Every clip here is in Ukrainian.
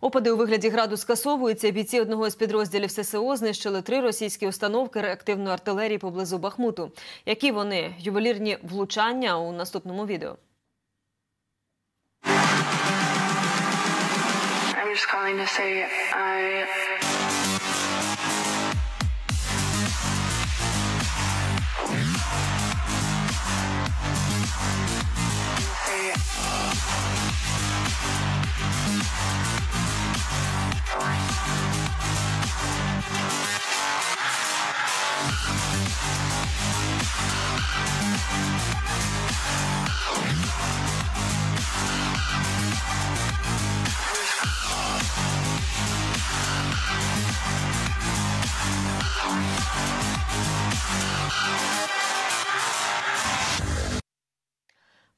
Опади у вигляді граду скасовуються. Бійці одного з підрозділів ССО знищили 3 російські установки реактивної артилерії поблизу Бахмуту. Які вони? Ювелірні влучання у наступному відео.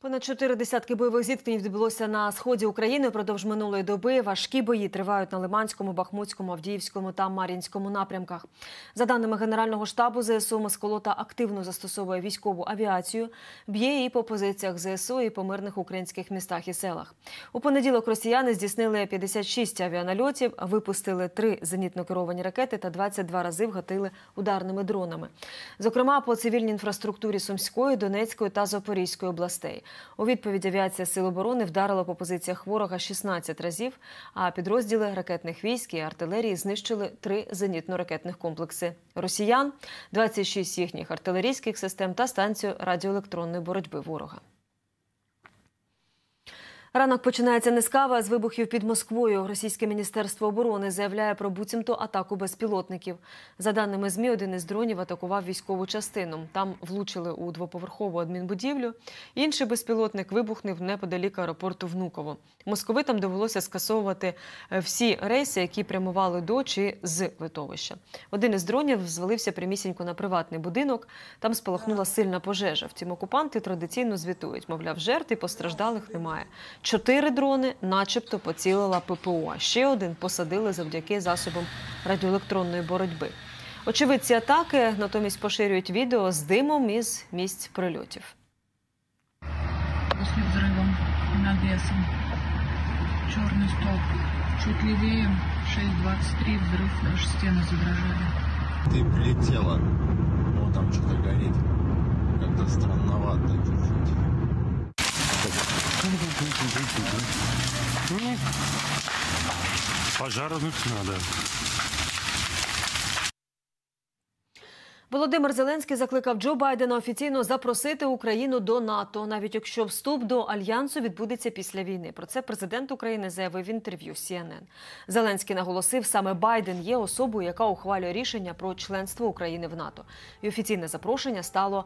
Понад 40 бойових зіткнень відбулося на сході України. Впродовж минулої доби важкі бої тривають на Лиманському, Бахмутському, Авдіївському та Мар'їнському напрямках. За даними Генерального штабу ЗСУ, Москва активно застосовує військову авіацію, б'є і по позиціях ЗСУ, і по мирних українських містах і селах. У понеділок росіяни здійснили 56 авіанальотів, випустили 3 зенітно-керовані ракети та 22 рази вгатили ударними дронами. Зокрема, по цивільній інфраструктурі Сумської, Донецької та Запорізької областей. У відповідь авіація Сил оборони вдарила по позиціях ворога 16 разів, а підрозділи ракетних військ і артилерії знищили 3 зенітно-ракетних комплекси росіян, 26 їхніх артилерійських систем та станцію радіоелектронної боротьби ворога. Ранок починається не з кави, а з вибухів під Москвою. Російське Міністерство оборони заявляє про буцімто атаку безпілотників. За даними ЗМІ, один із дронів атакував військову частину. Там влучили у 2-поверхову адмінбудівлю. Інший безпілотник вибухнув неподалік аеропорту Внуково. Московитам довелося скасовувати всі рейси, які прямували до чи з литовища. Один із дронів звалився прямісінько на приватний будинок. Там спалахнула сильна пожежа. Втім, окупанти традиційно звітують. Мовляв, жертв і постраждалих немає. 4 дрони начебто поцілила ППО, а ще один посадили завдяки засобам радіоелектронної боротьби. Очевидці атаки натомість поширюють відео з димом із місць прильотів. Після взриву над лісом чорний стовп. Чуть лівіше 6.23 взрив, аж стіни задрожали. Ти прилетіла, о, там щось горить. Як-то странновато. Пожарнуть надо. Володимир Зеленський закликав Джо Байдена офіційно запросити Україну до НАТО, навіть якщо вступ до Альянсу відбудеться після війни. Про це президент України заявив в інтерв'ю CNN. Зеленський наголосив, саме Байден є особою, яка ухвалює рішення про членство України в НАТО. І офіційне запрошення стало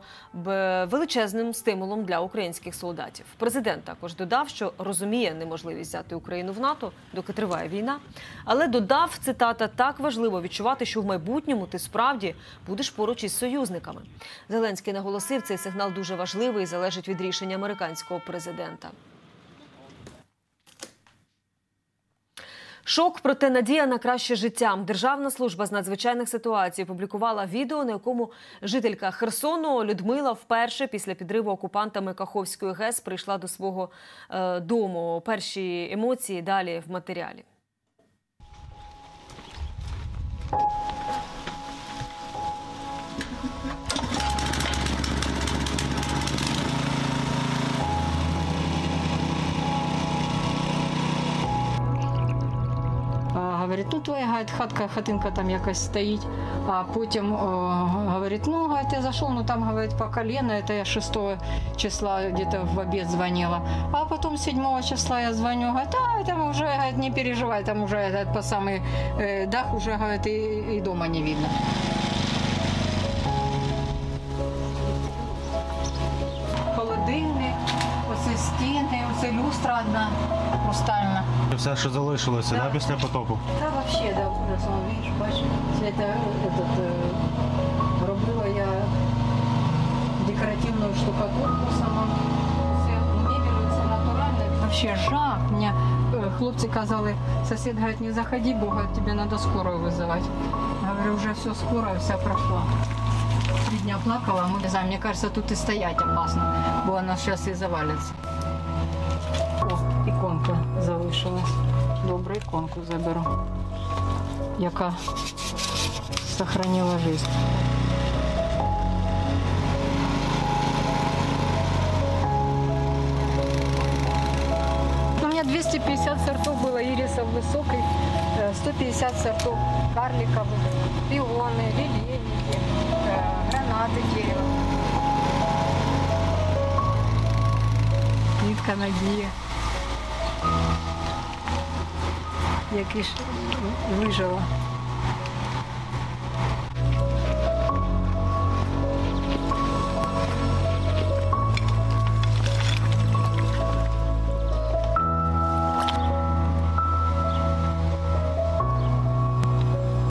величезним стимулом для українських солдатів. Президент також додав, що розуміє неможливість взяти Україну в НАТО, доки триває війна. Але додав, цитата, «так важливо відчувати, що в майбутньому ти справді будеш поруч із союзниками». Зеленський наголосив, цей сигнал дуже важливий і залежить від рішення американського президента. Шок, проте надія на краще життя. Державна служба з надзвичайних ситуацій опублікувала відео, на якому жителька Херсону Людмила вперше після підриву окупантами Каховської ГЕС прийшла до свого дому. Перші емоції далі в матеріалі. Говорить, тут твоя хатинка там якось стоїть, а потім говорить, ну, я зайшов, ну там, говорить, по колено, це я 6 числа где-то в обід дзвонила, а потім 7 числа я дзвоню, говорить, а там вже, говорить, не переживай, там вже говорить, по самий дах уже, говорить, і дома не видно. Холодильник, оце стіни, оце люстра одна. Все, що залишилося, да, після потопу? Так, взагалі, да, бачиш, робила я декоративну штукатурку сама, мебель, це натурально, взагалі жах, мені хлопці казали, сусід, говорить, не заходи, бо, говорить, тобі треба скорую визивати, говорю, вже все, скорая вся пройшла. 3 дня плакала, а ми не знаємо, мені кажеться, тут і стоять опасно, бо вона зараз і завалиться. Іконка залишилась. Добре, іконку заберу, яка зберігала життя. У мене 250 сортів було ірисів високих, 150 сортів карликових, піони, лілейники, гранати дерева. Нитка надії. Які ж вижила.